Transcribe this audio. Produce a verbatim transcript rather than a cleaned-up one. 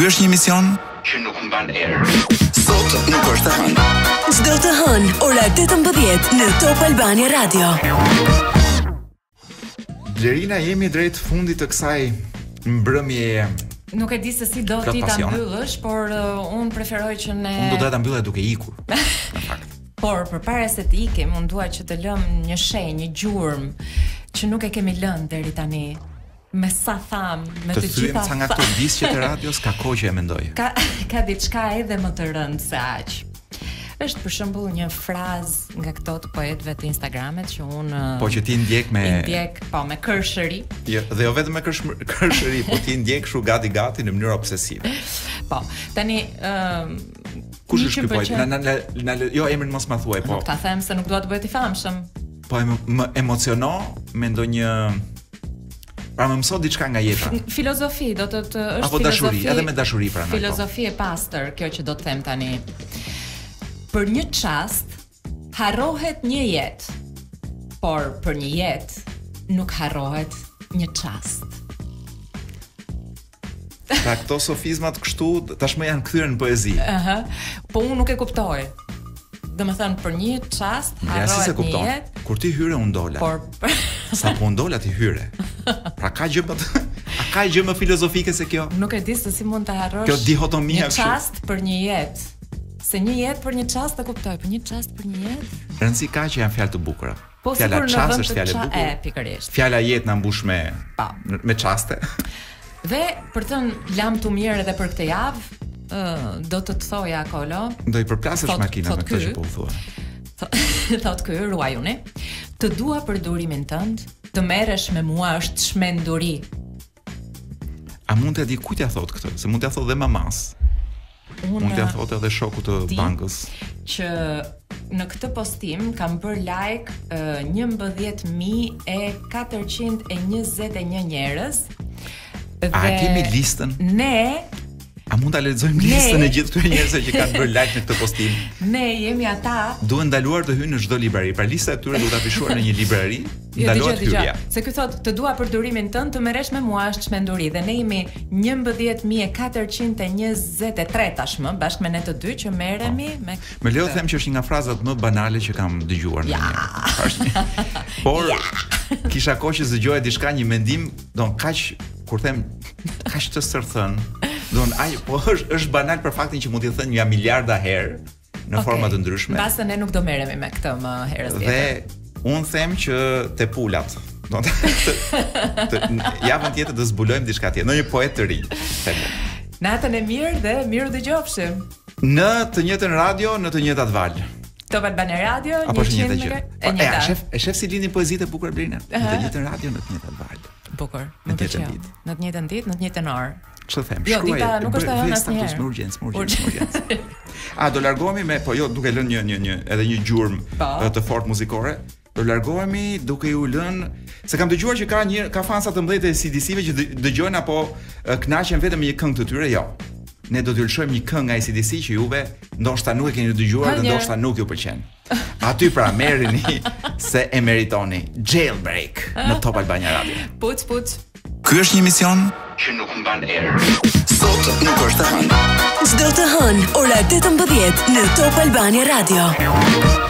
Ky është një mision që nuk mban erë. Sot nuk është e hënë. Çdo të hënë, ora tetëmbëdhjetë në Top Albania Radio. Blerina, jemi drejt fundit të kësaj mbrëmjeje. Nuk e di se si do ti ta mbyllësh, por uh, un preferoj që ne Unë do ta mbyllë duke ikur. Në fakt. Por përpara se të ikim, un dua që të lëm një shenjë, një gjurmë që nuk e kemi lënë deri tani. Me sa tham, me të, të gjitha sa nga këto disqe të radios ka kohë që e mendoj. Ka ka diçka edhe më të rëndë se aq. Është për shembull një frazë nga këto të poetëve të Instagramit që unë Po që ti ndjek me ndjek, po me kërshëri. Jo, dhe jo vetëm me kërshëri, po ti ndjek shu gati gati në mënyrë obsesive. Po, tani um, kush është ky poet? Na na na jo emrin mos ma thuaj, po. Nuk ta them se nuk dua të bëhet i famshëm. Po më emociono me ndonjë Pra më mësot diçka nga jeta. Filozofi do të të është Apo dashuri, edhe me dashuri pra. Filozofi e pastër, kjo që do të them tani. Për një çast harrohet një jetë, por për një jetë nuk harrohet një çast. Pra këto sofizmat kështu tashmë janë kthyer në poezi. Aha. Po unë nuk e kuptoj. Domethënë për një çast harrohet një jetë. Kur ti hyre unë dola. Por sa po unë dola ti hyre. Pra ka gjë më a ka gjë më filozofike se kjo? Nuk e di se si mund ta harrosh. Kjo dihotomia është. Një çast për një jetë. Se një jetë për një çast e kuptoj, për një çast për një jetë. Rëndsi ka që janë fjalë të bukura. Po, fjala çast është fjalë e bukur. E pikërisht. Fjala jetë na mbush me pa. Me çaste. Dhe për të thënë lam tu mirë edhe për këtë javë, ë do të të thoja akolo. Do i përplasësh makinën me këtë që po u thua. Thot ky ruajuni, të dua për durimin tënd. Të merresh me mua është çmenduri. A mund t'ia di kujt t'ia thot këtë? Se mund t'ia thot dhe mamas. Mund t'ia thot edhe shokut të bankës. Që në këtë postim kam bër like uh, njëmbëdhjetë mijë e katërqind e njëzet e një njerëz. Dhe a kemi listën? Ne A mund ta lexojmë listën e gjithë këtyre njerëzve që kanë bërë like në këtë postim? Ne jemi ata. Duhet ndaluar të hyjnë në çdo librari. Pra lista e këtyre duhet ta fishuar në një librari, ndalohet hyrja. Se ky thotë, "Të dua për durimin tënd, të merresh me mua është çmenduri." Dhe ne jemi njëmbëdhjetë mijë e katërqind e njëzet e tre tashmë, bashkë me ne të dy që merremi me këtë. Me leo të them që është një nga frazat më banale që kam dëgjuar në jetë. Por kisha kohë që zgjoja diçka një mendim, don kaq kur them kaq të sërthën. Don ai po është është banal për faktin që mund t'i thënë një miliarda herë në okay. forma të ndryshme. Mbase ne nuk do merremi me këtë më herës tjetër. Dhe un them që te pulat. Do të, të javën tjetër do zbulojmë diçka tjetër, ndonjë poet të ri. Natën e mirë dhe mirë dëgjofshim. Në të njëjtën radio, në të njëjtat valë. Top Albania Radio, njëqind. E ja, shef, e shef si lindin poezitë e bukur Blerina. Në të njëjtën radio, në të njëjtat valë. Bukur, më pëlqeu. Në të njëjtën ditë, në të njëjtën orë. Ço them, shkruaj. Jo, dita nuk është ajo asnjëherë. Është urgjens, urgjens, urgjens. A do largohemi me po jo duke lënë një një një edhe një gjurmë të fortë muzikore? Do largohemi duke ju lënë se kam dëgjuar që ka një ka fansa të mëdhenj të A C D C-ve që dëgjojnë apo kënaqen vetëm me një këngë të tyre, jo. Ne do t'ju lëshojmë një këngë nga A C D C që juve ndoshta nuk e keni dëgjuar dhe ndoshta nuk ju pëlqen. Aty pra merreni se e meritoni. Jailbreak në Top Albania Radio. Puc puc. Ky është një mision që nuk mban erë. Sot nuk është e hënë. Çdo të hënë, ora tetëmbëdhjetë në Top Albania Radio.